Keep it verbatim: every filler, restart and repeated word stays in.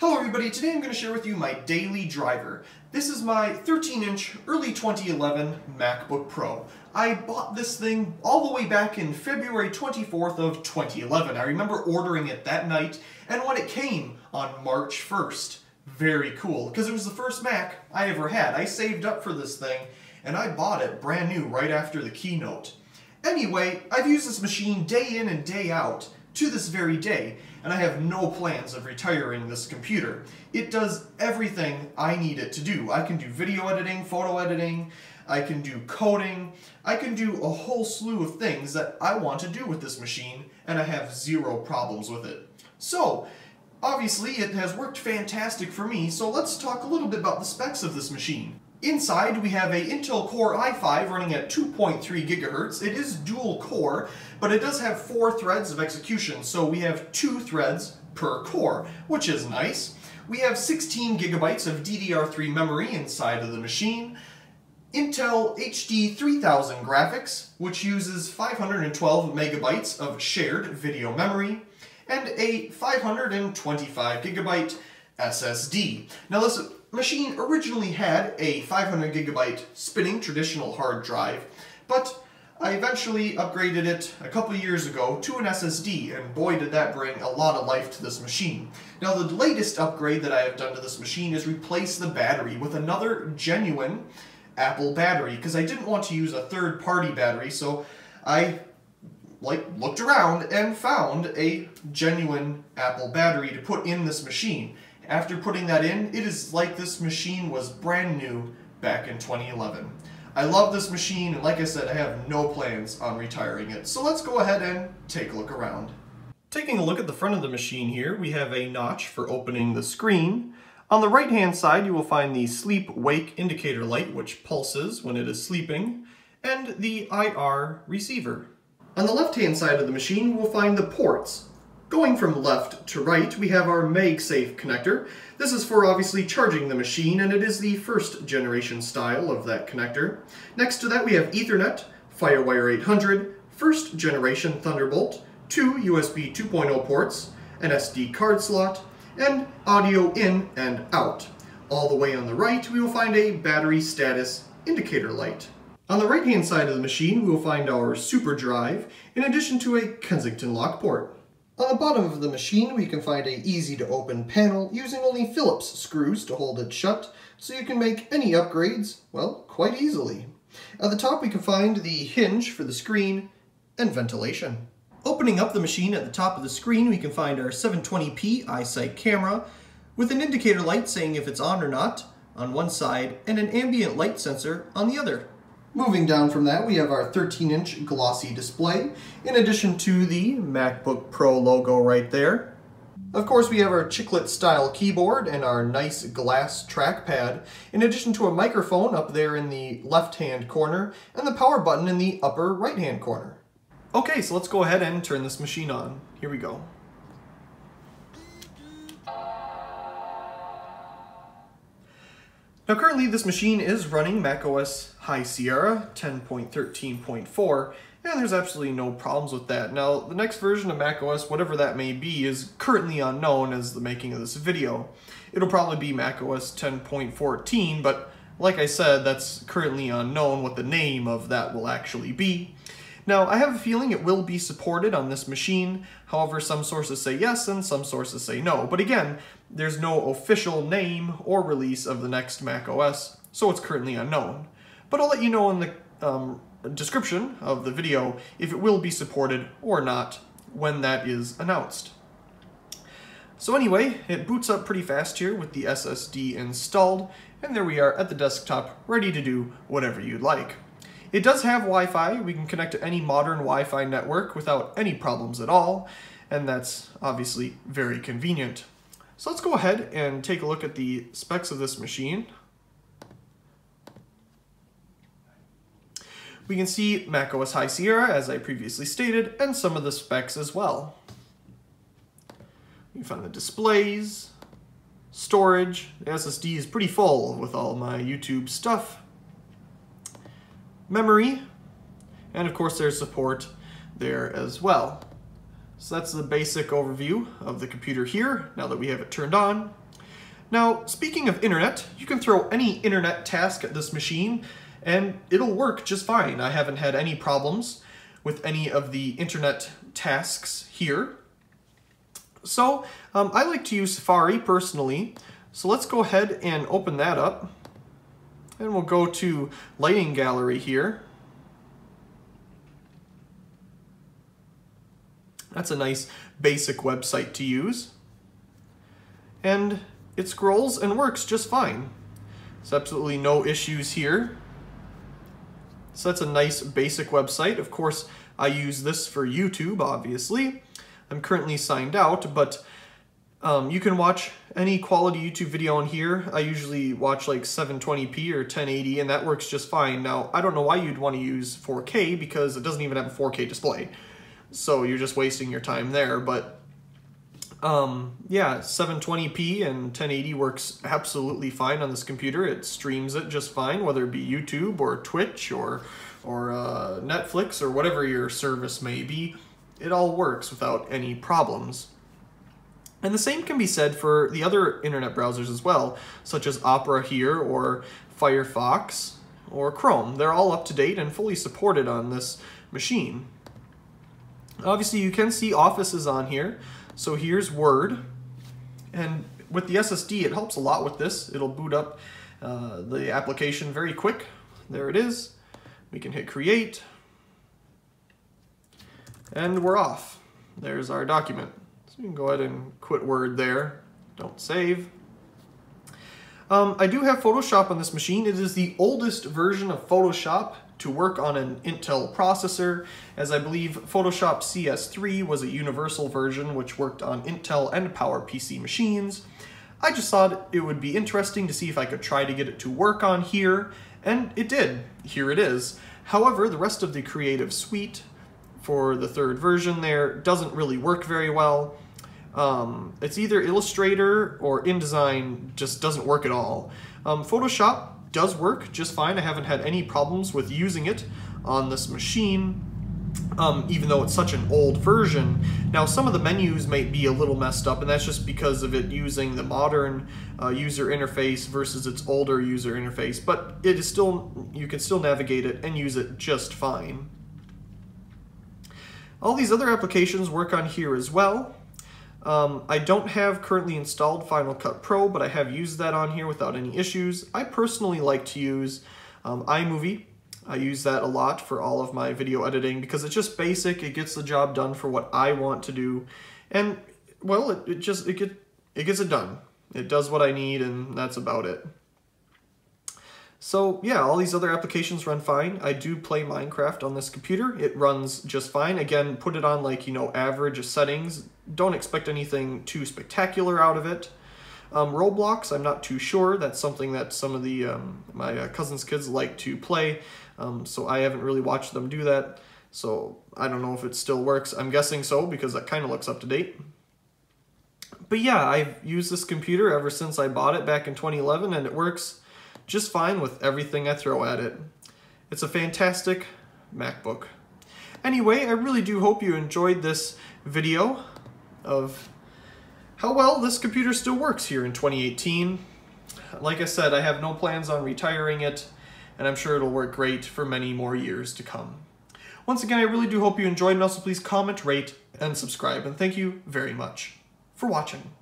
Hello everybody, today I'm going to share with you my daily driver. This is my thirteen inch early twenty eleven MacBook Pro. I bought this thing all the way back in February twenty-fourth of twenty eleven. I remember ordering it that night, and when it came on March first. Very cool, because it was the first Mac I ever had. I saved up for this thing, and I bought it brand new right after the keynote. Anyway, I've used this machine day in and day out to this very day, and I have no plans of retiring this computer. It does everything I need it to do. I can do video editing, photo editing, I can do coding, I can do a whole slew of things that I want to do with this machine, and I have zero problems with it. So, obviously it has worked fantastic for me, so let's talk a little bit about the specs of this machine. Inside, we have a Intel Core i five running at two point three gigahertz. It is dual core, but it does have four threads of execution, so we have two threads per core, which is nice. We have sixteen gigabytes of D D R three memory inside of the machine. Intel H D three thousand graphics, which uses five hundred twelve megabytes of shared video memory, and a five hundred twenty-five gigabyte S S D. Now this machine originally had a five hundred gigabyte spinning traditional hard drive, but I eventually upgraded it a couple years ago to an S S D, and boy did that bring a lot of life to this machine. Now the latest upgrade that I have done to this machine is replace the battery with another genuine Apple battery, because I didn't want to use a third-party battery, so I like looked around and found a genuine Apple battery to put in this machine. After putting that in, it is like this machine was brand new back in twenty eleven. I love this machine, and like I said, I have no plans on retiring it. So let's go ahead and take a look around. Taking a look at the front of the machine here, we have a notch for opening the screen. On the right-hand side, you will find the sleep-wake indicator light, which pulses when it is sleeping, and the I R receiver. On the left-hand side of the machine, we'll find the ports. Going from left to right, we have our MagSafe connector. This is for obviously charging the machine, and it is the first generation style of that connector. Next to that, we have Ethernet, Firewire eight hundred, first generation Thunderbolt, two U S B two point oh ports, an S D card slot, and audio in and out. All the way on the right, we will find a battery status indicator light. On the right-hand side of the machine, we will find our SuperDrive, in addition to a Kensington lock port. On the bottom of the machine, we can find an easy-to-open panel using only Phillips screws to hold it shut, so you can make any upgrades, well, quite easily. At the top, we can find the hinge for the screen and ventilation. Opening up the machine at the top of the screen, we can find our seven twenty p iSight camera with an indicator light saying if it's on or not on one side and an ambient light sensor on the other. Moving down from that, we have our thirteen inch glossy display, in addition to the MacBook Pro logo right there. Of course, we have our chiclet-style keyboard and our nice glass trackpad, in addition to a microphone up there in the left-hand corner, and the power button in the upper right-hand corner. Okay, so let's go ahead and turn this machine on. Here we go. Now currently this machine is running macOS High Sierra ten point thirteen point four, and there's absolutely no problems with that. Now the next version of macOS, whatever that may be, is currently unknown as the making of this video. It'll probably be macOS ten point fourteen, but like I said, that's currently unknown what the name of that will actually be. Now I have a feeling it will be supported on this machine, however some sources say yes and some sources say no, but again, there's no official name or release of the next macOS, so it's currently unknown. But I'll let you know in the um, description of the video if it will be supported or not when that is announced. So anyway, it boots up pretty fast here with the S S D installed, and there we are at the desktop, ready to do whatever you'd like. It does have Wi-Fi. We can connect to any modern Wi-Fi network without any problems at all, and that's obviously very convenient. So let's go ahead and take a look at the specs of this machine. We can see macOS High Sierra, as I previously stated, and some of the specs as well. You find the displays, storage. The S S D is pretty full with all my YouTube stuff. Memory, and of course there's support there as well. So that's the basic overview of the computer here, now that we have it turned on. Now, speaking of internet, you can throw any internet task at this machine and it'll work just fine. I haven't had any problems with any of the internet tasks here. So, um, I like to use Safari personally. So let's go ahead and open that up. And we'll go to Lighting Gallery here. That's a nice basic website to use. And it scrolls and works just fine. There's absolutely no issues here. So that's a nice basic website. Of course, I use this for YouTube, obviously. I'm currently signed out, but um, you can watch any quality YouTube video on here. I usually watch like seven twenty p or ten eighty, and that works just fine. Now, I don't know why you'd want to use four K because it doesn't even have a four K display. So you're just wasting your time there, but um, yeah, seven twenty p and ten eighty works absolutely fine on this computer. It streams it just fine, whether it be YouTube or Twitch or, or uh, Netflix or whatever your service may be. It all works without any problems. And the same can be said for the other internet browsers as well, such as Opera here or Firefox or Chrome. They're all up to date and fully supported on this machine. Obviously, you can see Office is on here. So here's Word. And with the S S D, it helps a lot with this. It'll boot up uh, the application very quick. There it is. We can hit Create. And we're off. There's our document. So you can go ahead and quit Word there. Don't save. Um, I do have Photoshop on this machine. It is the oldest version of Photoshop to work on an Intel processor, as I believe Photoshop C S three was a universal version which worked on Intel and PowerPC machines. I just thought it would be interesting to see if I could try to get it to work on here, and it did. Here it is. However, the rest of the Creative Suite for the third version there doesn't really work very well. Um, it's either Illustrator or InDesign just doesn't work at all. Um, Photoshop does work just fine. I haven't had any problems with using it on this machine, um, even though it's such an old version. Now, some of the menus may be a little messed up, and that's just because of it using the modern uh, user interface versus its older user interface, but it is still, you can still navigate it and use it just fine. All these other applications work on here as well. Um, I don't have currently installed Final Cut Pro, but I have used that on here without any issues. I personally like to use um, iMovie. I use that a lot for all of my video editing because it's just basic. It gets the job done for what I want to do. And, well, it, it just it get, it gets it done. It does what I need, and that's about it. So yeah, all these other applications run fine. I do play Minecraft on this computer. It runs just fine. Again, put it on like, you know, average settings. Don't expect anything too spectacular out of it. Um, Roblox, I'm not too sure. That's something that some of the um, my uh, cousin's kids like to play. Um, so I haven't really watched them do that. So I don't know if it still works. I'm guessing so because that kind of looks up to date. But yeah, I've used this computer ever since I bought it back in twenty eleven, and it works just fine with everything I throw at it. It's a fantastic MacBook. Anyway, I really do hope you enjoyed this video of how well this computer still works here in twenty eighteen. Like I said, I have no plans on retiring it, and I'm sure it'll work great for many more years to come. Once again, I really do hope you enjoyed, and also please comment, rate, and subscribe. And thank you very much for watching.